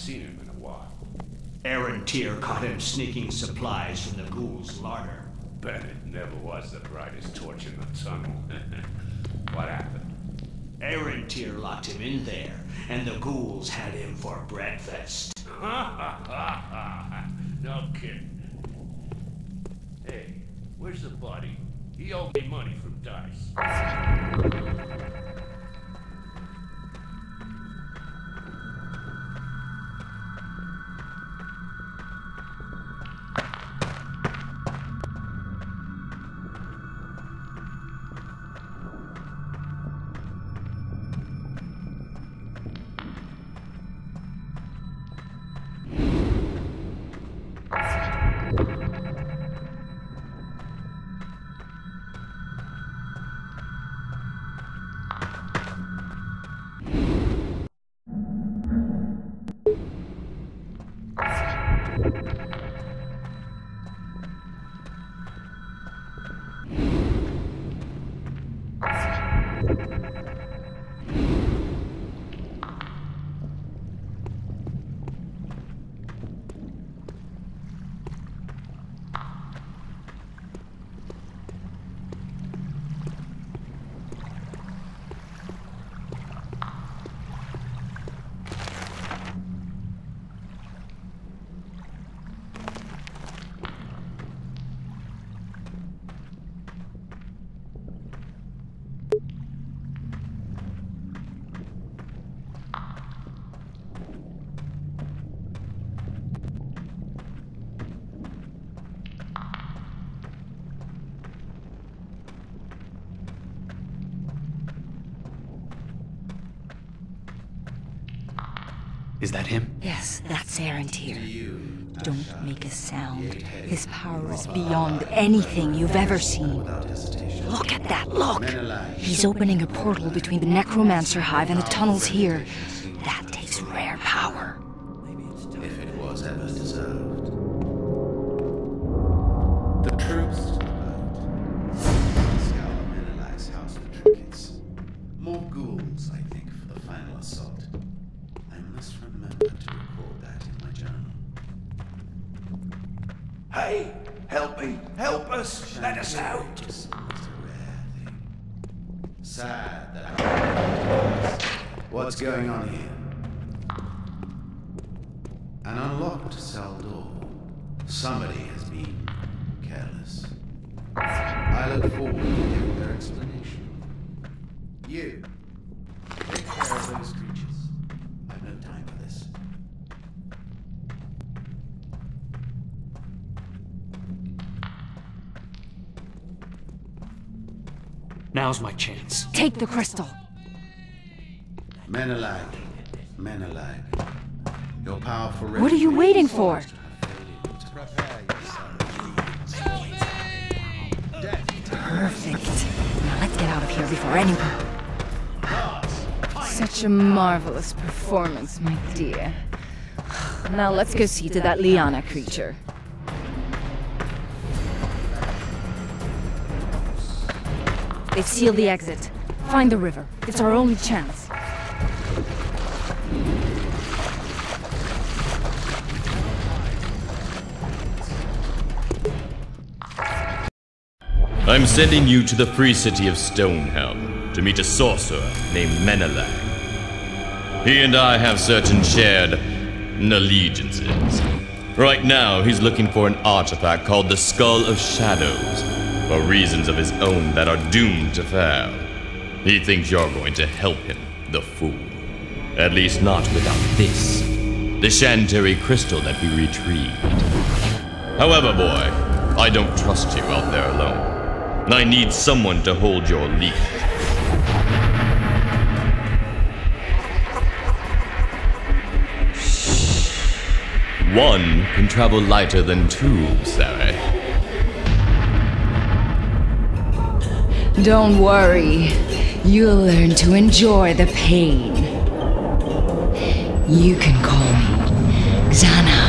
seen him in a while. Arantir caught him sneaking supplies from the ghoul's larder. Bennett never was the brightest torch in the tunnel. What happened? Arantir locked him in there, and the ghouls had him for breakfast. No kidding. Hey, where's the body? He owed me money from Dice. Is that him? Yes, that's Arantir. Don't make a sound. His power is beyond anything you've ever seen. Look at that, look! He's opening a portal between the Necromancer Hive and the tunnels here. That takes rare power. If it was ever deserved. The troops scour Menelag's house for trinkets. More ghouls, I think, for the final assault. I must remember to record that in my journal. Hey! Help me! Help us! Let us out! It's a rare thing. Sad that I... What's going on here? An unlocked cell door. Somebody has been careless. I look forward to hearing their explanation. You, take care of those creatures. Now's my chance. Take the crystal. Menelag. Menelag. Your power for... What are you waiting for? Perfect. Now let's get out of here before anyone... Such a marvelous performance, my dear. Now let's go see to that Liana creature. They've sealed the exit. Find the river. It's our only chance. I'm sending you to the free city of Stonehelm to meet a sorcerer named Menelag. He and I have certain shared allegiances. Right now, he's looking for an artifact called the Skull of Shadows, for reasons of his own that are doomed to fail. He thinks you're going to help him, the fool. At least not without this, the Shantiri crystal that we retrieved. However, boy, I don't trust you out there alone. I need someone to hold your leash. One can travel lighter than two, Sarah. Don't worry, you'll learn to enjoy the pain. You can call me Xana.